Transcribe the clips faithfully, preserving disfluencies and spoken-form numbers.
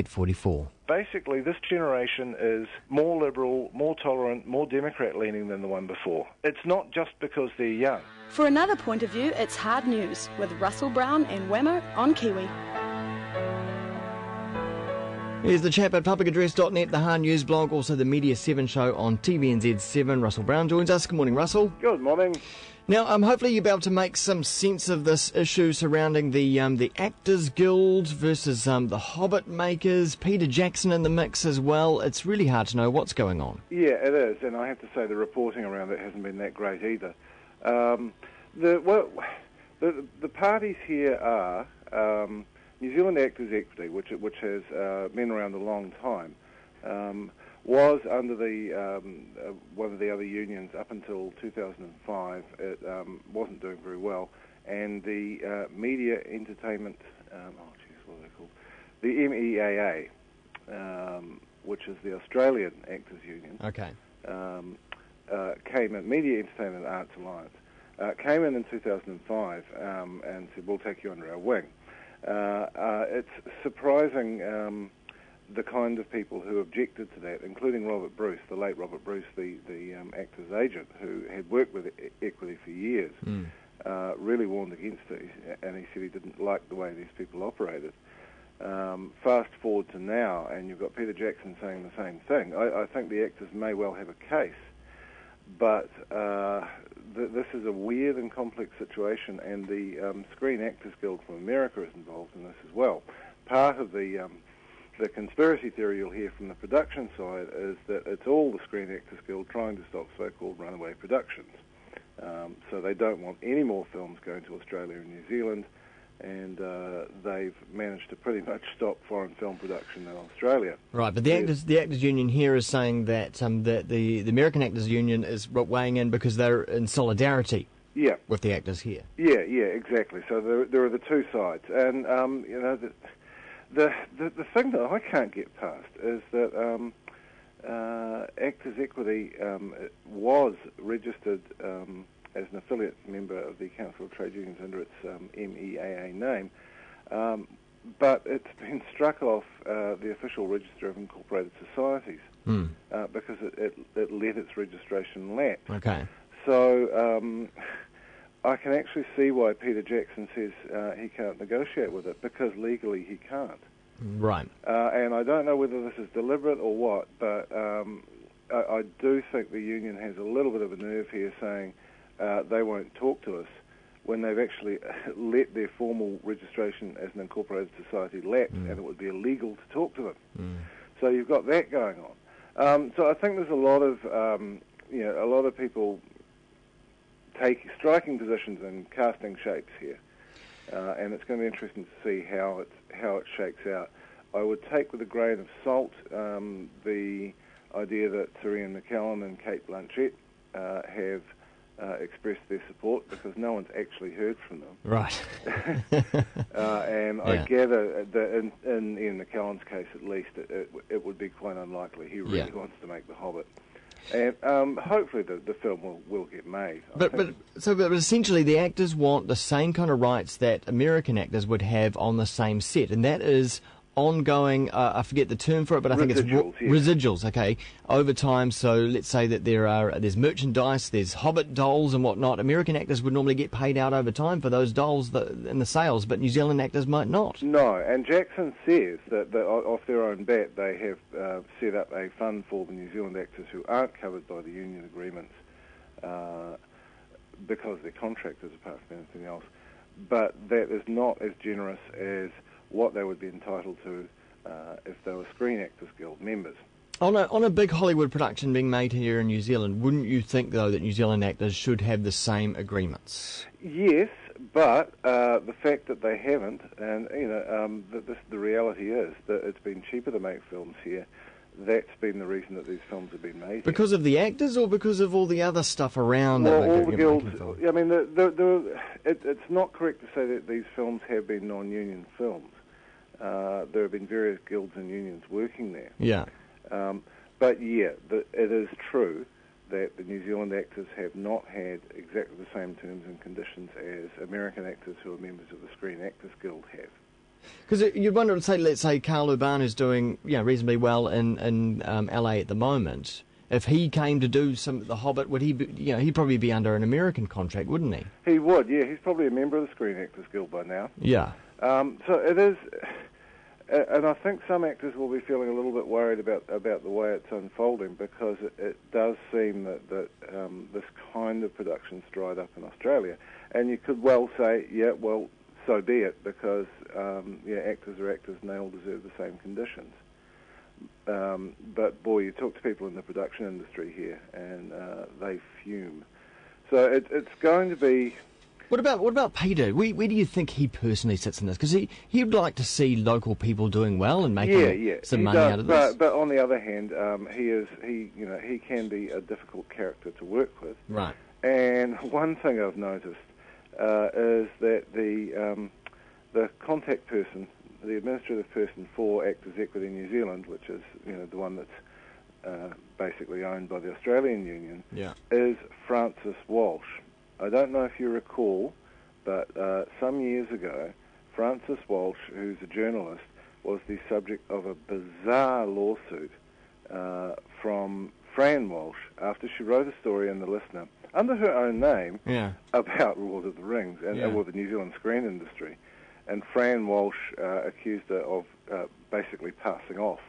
eight forty-four. Basically, this generation is more liberal, more tolerant, more Democrat-leaning than the one before. It's not just because they're young. For another point of view, it's Hard News with Russell Brown and Whammo on Kiwi. Here's the chap at public address dot net, the Hard News blog, also the Media seven show on T V N Z seven. Russell Brown joins us. Good morning, Russell. Good morning. Now, um, hopefully you'll be able to make some sense of this issue surrounding the um, the Actors Guild versus um, the Hobbit makers, Peter Jackson in the mix as well. It's really hard to know what's going on. Yeah, it is, and I have to say the reporting around it hasn't been that great either. Um, the, well, the, the parties here are... Um, New Zealand Actors Equity, which which has uh, been around a long time, um, was under the um, uh, one of the other unions up until two thousand five. It um, wasn't doing very well, and the uh, Media Entertainment um, oh geez, what are they called? The M E A A, um, which is the Australian Actors Union. Okay. Um, uh, came in Media Entertainment Arts Alliance uh, came in in two thousand five um, and said, "We'll take you under our wing." Uh, uh, it's surprising um, the kind of people who objected to that, including Robert Bruce, the late Robert Bruce, the, the um, actor's agent, who had worked with e- Equity for years, mm. uh, really warned against it, and he said he didn't like the way these people operated. Um, fast forward to now, and you've got Peter Jackson saying the same thing. I, I think the actors may well have a case, but uh, th- this is a weird and complex situation, and the um, Screen Actors Guild from America is involved in this as well. Part of the um, the conspiracy theory you'll hear from the production side is that it's all the Screen Actors Guild trying to stop so-called runaway productions. Um, so they don't want any more films going to Australia and New Zealand, and uh, they've managed to pretty much stop foreign film production in Australia. Right, but the yes. actors, the actors union here is saying that um, that the, the American Actors Union is weighing in because they're in solidarity. Yeah. With the actors here. Yeah, yeah, exactly. So there, there are the two sides, and um, you know, the the, the the thing that I can't get past is that um, uh, Actors Equity um, was registered. Um, as an affiliate member of the Council of Trade Unions under its um, M E A A name, um, but it's been struck off uh, the official register of incorporated societies mm. uh, because it, it, it let its registration lapse. Okay. So um, I can actually see why Peter Jackson says uh, he can't negotiate with it, because legally he can't. Right. Uh, and I don't know whether this is deliberate or what, but um, I, I do think the union has a little bit of a nerve here saying, Uh, they won't talk to us, when they've actually let their formal registration as an incorporated society lapse, mm. and it would be illegal to talk to them. Mm. So you've got that going on. Um, so I think there's a lot of um, you know a lot of people take striking positions and casting shapes here, uh, and it's going to be interesting to see how it how it shakes out. I would take with a grain of salt um, the idea that Serena McKellen and Cate Blanchett uh, have. Uh, express their support, because no one's actually heard from them. Right. uh, and yeah. I gather that in, in, in the McKellen's case, at least, it, it, it would be quite unlikely. He really yeah. wants to make The Hobbit. And um, hopefully the, the film will, will get made. But but so but essentially the actors want the same kind of rights that American actors would have on the same set, and that is... ongoing, uh, I forget the term for it, but I think it's w- yeah. residuals, okay, over time. So let's say that there are there's merchandise, there's Hobbit dolls and whatnot. American actors would normally get paid out over time for those dolls that, and the sales, but New Zealand actors might not. No, and Jackson says that, that off their own bat they have uh, set up a fund for the New Zealand actors who aren't covered by the union agreements uh, because they're contractors apart from anything else. But that is not as generous as what they would be entitled to uh, if they were Screen Actors Guild members. On a, on a big Hollywood production being made here in New Zealand, wouldn't you think, though, that New Zealand actors should have the same agreements? Yes, but uh, the fact that they haven't, and you know, um, that this, the reality is that it's been cheaper to make films here. That's been the reason that these films have been made. Because here. Of the actors, or because of all the other stuff around? Well, that all the guilds. I mean, the, the, the, it, it's not correct to say that these films have been non-union films. Uh, there have been various guilds and unions working there. Yeah. Um, but yeah, the, it is true that the New Zealand actors have not had exactly the same terms and conditions as American actors who are members of the Screen Actors Guild have. Because you'd wonder, say, let's say Carl Urban is doing, you know, reasonably well in in um, L A at the moment. If he came to do some The Hobbit, would he be, you know, he'd probably be under an American contract, wouldn't he? He would, yeah. He's probably a member of the Screen Actors Guild by now. Yeah. Um, so it is, and I think some actors will be feeling a little bit worried about about the way it's unfolding, because it, it does seem that that um, this kind of production's dried up in Australia, and you could well say, yeah, well, so be it, because um, yeah, actors are actors and they all deserve the same conditions. Um, but boy, you talk to people in the production industry here, and uh, they fume. So it, it's going to be. What about what about Peter? Where, where do you think he personally sits in this? Because he he'd like to see local people doing well and making yeah, yeah. some he money does, out of this. But, but on the other hand, um, he is he you know he can be a difficult character to work with. Right. And one thing I've noticed uh, is that the um, the contact person, the administrative person for Actors Equity New Zealand, which is you know the one that's uh, basically owned by the Australian Union, yeah. is Frances Walsh. I don't know if you recall, but uh, some years ago, Frances Walsh, who's a journalist, was the subject of a bizarre lawsuit uh, from Fran Walsh after she wrote a story in The Listener, under her own name, yeah. about Lord of the Rings and yeah. well, the New Zealand screen industry. And Fran Walsh uh, accused her of uh, basically passing off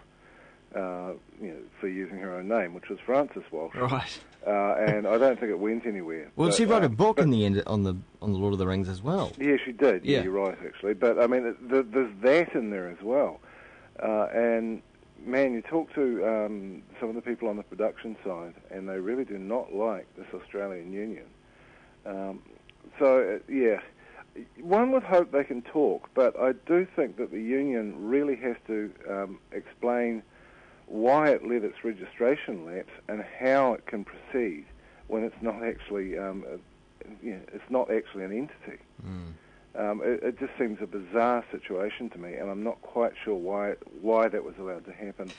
uh, you know, for using her own name, which was Frances Walsh. Right. Uh, and I don't think it went anywhere. Well, but she wrote uh, a book in the end on the on the Lord of the Rings as well. Yeah, she did. Yeah, yeah you're right, actually. But I mean, it, th there's that in there as well. Uh, and man, you talk to um, some of the people on the production side, and they really do not like this Australian Union. Um, so uh, yeah. One would hope they can talk, but I do think that the union really has to um, explain why it let its registration lapse and how it can proceed when it's not actually um, a, you know, it's not actually an entity. Mm. Um, it, it just seems a bizarre situation to me, and I'm not quite sure why why that was allowed to happen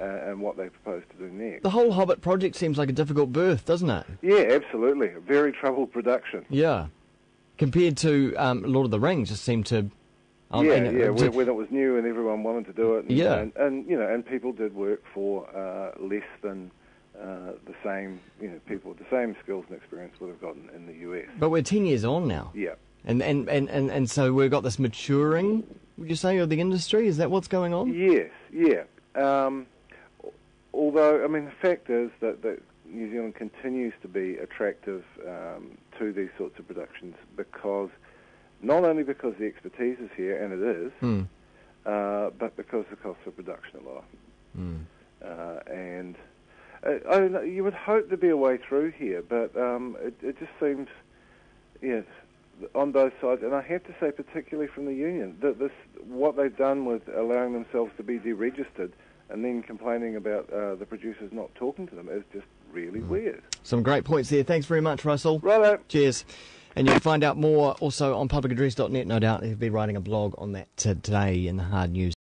uh, and what they propose to do next. The whole Hobbit project seems like a difficult birth, doesn't it? Yeah, absolutely. A very troubled production. Yeah. Compared to um, Lord of the Rings, just seemed to I yeah mean, yeah to, when it was new and everyone wanted to do it, and, yeah, and, and you know, and people did work for uh, less than uh, the same you know people with the same skills and experience would have gotten in the U S. But we're ten years on now. Yeah, and and and and, and so we've got this maturing, would you say, of the industry? Is that what's going on? Yes, yeah. Um, although I mean, the fact is that that New Zealand continues to be attractive um, to these sorts of productions, because not only because the expertise is here, and it is, mm. uh, but because the costs of production are low. Mm. Uh, and uh, I don't know, you would hope there'd be a way through here, but um, it, it just seems, yes, on both sides, and I have to say, particularly from the union, that this what they've done with allowing themselves to be deregistered and then complaining about uh, the producers not talking to them is just really mm. weird. Some great points there. Thanks very much, Russell. Righto. Cheers. And you'll find out more also on public address dot net, no doubt. He'll be writing a blog on that today in the hard news.